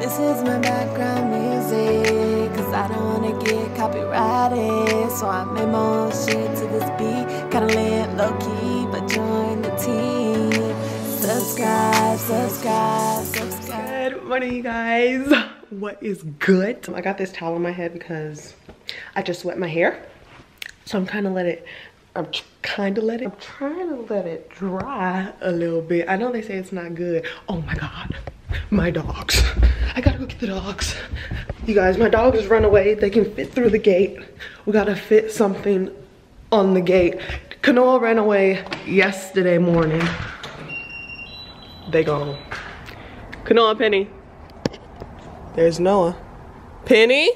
This is my background music, cause I don't wanna get copyrighted. So I made my own shit to this beat, kinda lit, low key, but join the team. Subscribe, subscribe, subscribe. Good morning, you guys. What is good? I got this towel on my head because I just wet my hair. So I'm kind of I'm trying to let it dry a little bit. I know they say it's not good. Oh my God, my dogs. I gotta go get the dogs. You guys, my dog has run away. They can fit through the gate. We gotta fit something on the gate. Canola ran away yesterday morning. They gone. Canola, Penny. There's Noah. Penny?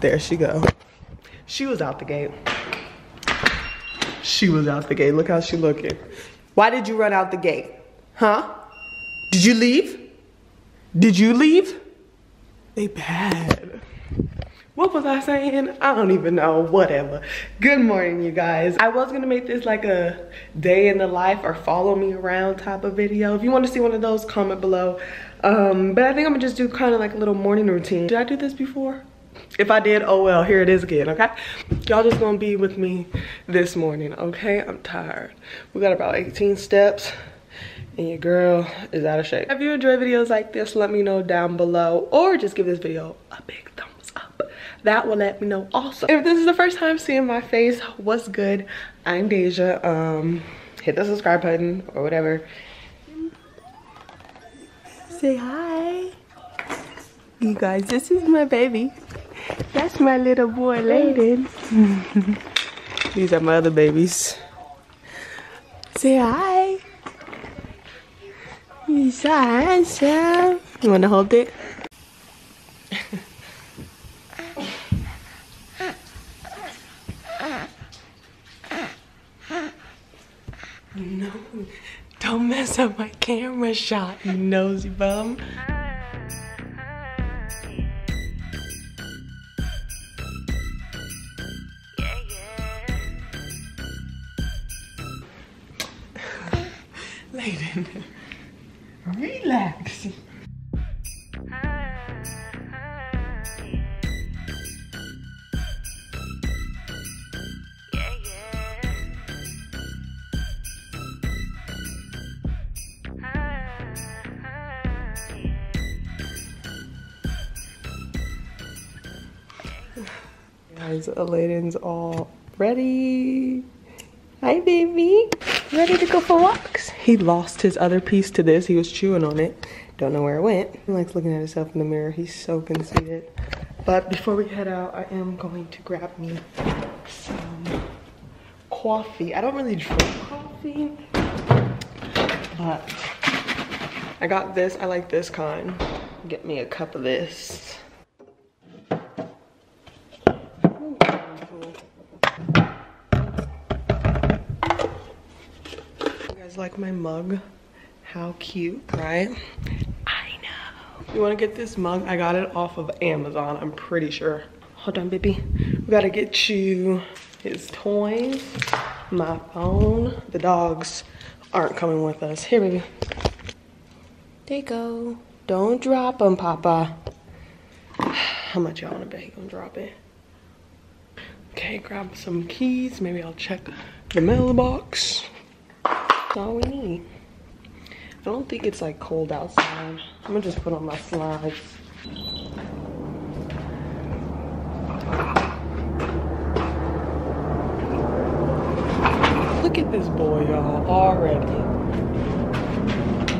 There she go. She was out the gate. She was out the gate. Look how she looking. Why did you run out the gate? Huh? Did you leave? Did you leave? They bad. What was I saying? I don't even know. Whatever. Good morning, you guys. I was gonna make this like a day in the life or follow me around type of video. If you want to see one of those, comment below. But I think I'm gonna just do kind of like a little morning routine. Did I do this before? If I did, oh well, here it is again, okay? Y'all just gonna be with me this morning, okay? I'm tired. We got about 18 steps and your girl is out of shape. If you enjoy videos like this, let me know down below or just give this video a big thumbs up. That will let me know also. If this is the first time seeing my face, what's good? I'm DeJha. Hit the subscribe button or whatever. Say hi. You guys, this is my baby. That's my little boy, Layden. These are my other babies. Say hi. He's so handsome. You wanna hold it? No, don't mess up my camera shot, you nosy bum. Relax. Guys, Layden's all ready. Hi, baby. Ready to go for walks. He lost his other piece to this. He was chewing on it. Don't know where it went. He likes looking at himself in the mirror. He's so conceited. But before we head out, I am going to grab me some coffee. I don't really drink coffee, but I got this. I like this kind. Get me a cup of this. Like my mug, how cute, right? I know. You want to get this mug? I got it off of Amazon, I'm pretty sure. Hold on, baby. We gotta get you his toys, my phone. The dogs aren't coming with us. Here, baby. There you go. Don't drop them, Papa. How much y'all want to bet he gonna drop it? Okay, grab some keys. Maybe I'll check the mailbox. That's all we need. I don't think it's like cold outside. I'm gonna just put on my slides. Look at this boy, y'all, already.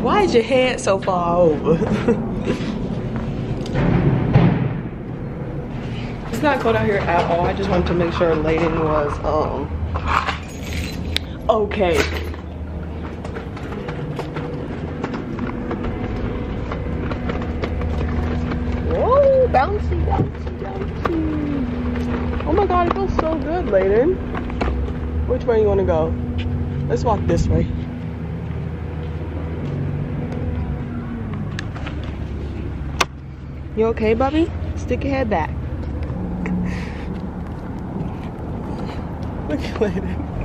Why is your head so far over? It's not cold out here at all. I just wanted to make sure Layden was okay. Bouncy, bouncy, bouncy. Oh my God, it feels so good, Layden. Which way you wanna go? Let's walk this way. You okay, Bubby? Stick your head back. Look at Layden.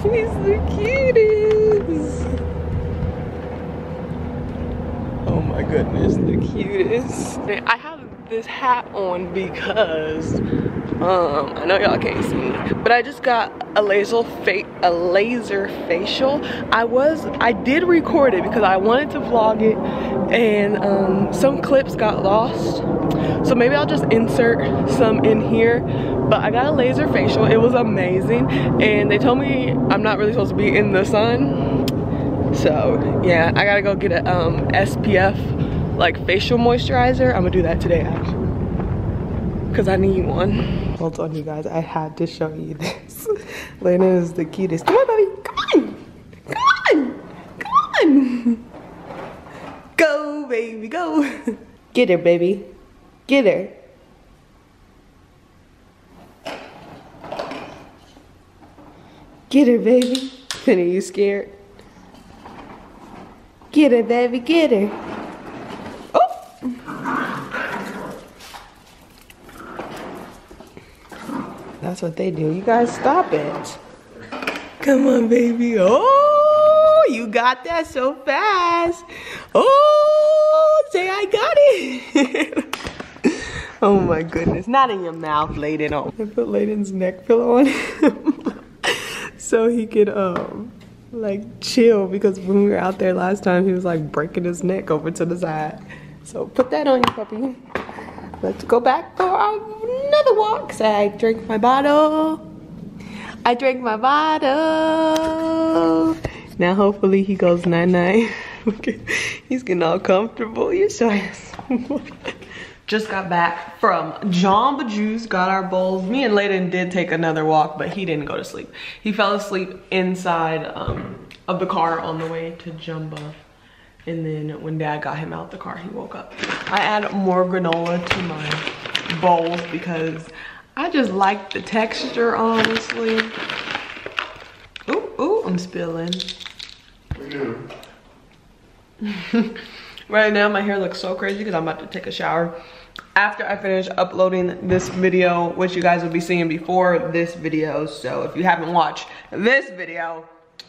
He's the cutest. Oh Oh my goodness, the cutest. I have this hat on because I know y'all can't see me, but I just got a laser facial. I did record it because I wanted to vlog it, and some clips got lost, so maybe I'll just insert some in here. But I got a laser facial, it was amazing, and they told me I'm not really supposed to be in the sun. So yeah, I gotta go get a SPF, like, facial moisturizer. I'm gonna do that today actually, because I need one. Hold on you guys, I had to show you this. Layden is the cutest. Come on baby, come on. Go baby, go. Get her baby, get her. Get her baby. Are you scared? Get her baby, get her. Oh! That's what they do. You guys stop it. Come on baby. Oh, you got that so fast. Oh, say I got it. Oh my goodness. Not in your mouth, Layden. On. I put Layden's neck pillow on him so he could like chill, because when we were out there last time he was like breaking his neck over to the side. So put that on you puppy. Let's go back for another walk. So I drank my bottle, I drank my bottle. Now hopefully he goes night night. Okay, he's getting all comfortable. You're so handsome. Just got back from Jamba Juice, got our bowls. Me and Layden did take another walk, but he didn't go to sleep. He fell asleep inside of the car on the way to Jamba. And then when Dad got him out the car, he woke up. I add more granola to my bowls because I just like the texture, honestly. Ooh, ooh, I'm spilling. Right now my hair looks so crazy because I'm about to take a shower. After I finish uploading this video, which you guys will be seeing before this video, so if you haven't watched this video,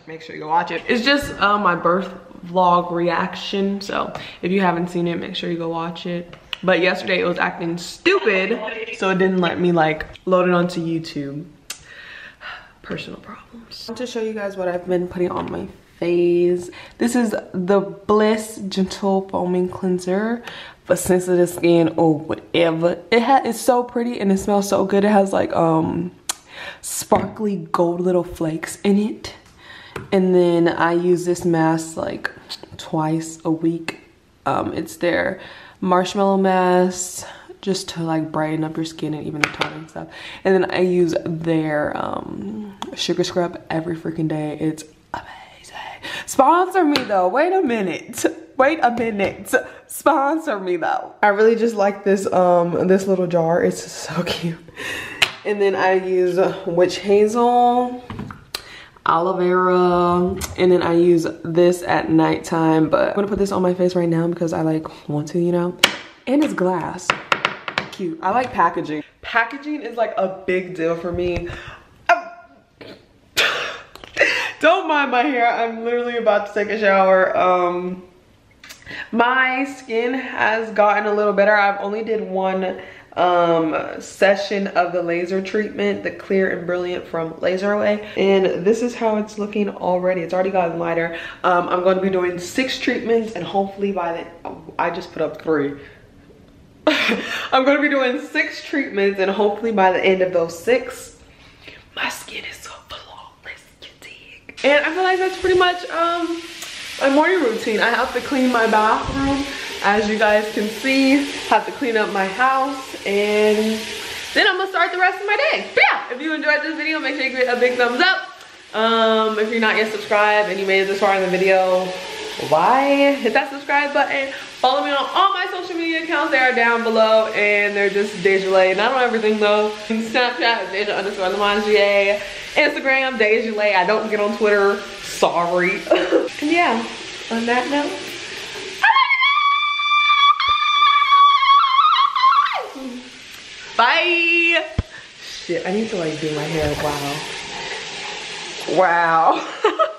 make sure you watch it. It's just my birth vlog reaction, so if you haven't seen it, make sure you go watch it. But yesterday it was acting stupid, so it didn't let me like load it onto YouTube. Personal problems. I want to show you guys what I've been putting on my face. This is the Bliss Gentle Foaming Cleanser for sensitive skin or whatever. It's so pretty and it smells so good. It has like sparkly gold little flakes in it. And then I use this mask like twice a week. It's their marshmallow mask, just to like brighten up your skin and even the tone and stuff. And then I use their sugar scrub every freaking day. It's sponsor me though, wait a minute, sponsor me though. I really just like this this little jar, it's so cute. And then I use witch hazel, aloe vera, and then I use this at nighttime, but I'm gonna put this on my face right now because I like want to, you know. And it's glass, cute. I like packaging. Packaging is like a big deal for me. Don't mind my hair, I'm literally about to take a shower. My skin has gotten a little better. I've only did one session of the laser treatment, the Clear and Brilliant from LaserAway, and this is how it's looking already. It's already gotten lighter. I'm going to be doing 6 treatments, and hopefully by the I'm going to be doing 6 treatments, and hopefully by the end of those 6, my skin is so full. And I feel like that's pretty much my morning routine. I have to clean my bathroom, as you guys can see. Have to clean up my house, and then I'm gonna start the rest of my day. But yeah, if you enjoyed this video, make sure you give it a big thumbs up. If you're not yet subscribed and you made it this far in the video, why? Hit that subscribe button. Follow me on all my social media accounts. They are down below, and they're just DeJha Lei. Not on everything though. Snapchat is DeJha_GA. Instagram DeJha Lei. I don't get on Twitter. Sorry. And yeah, on that note, bye. Shit, I need to like do my hair. Wow. Wow.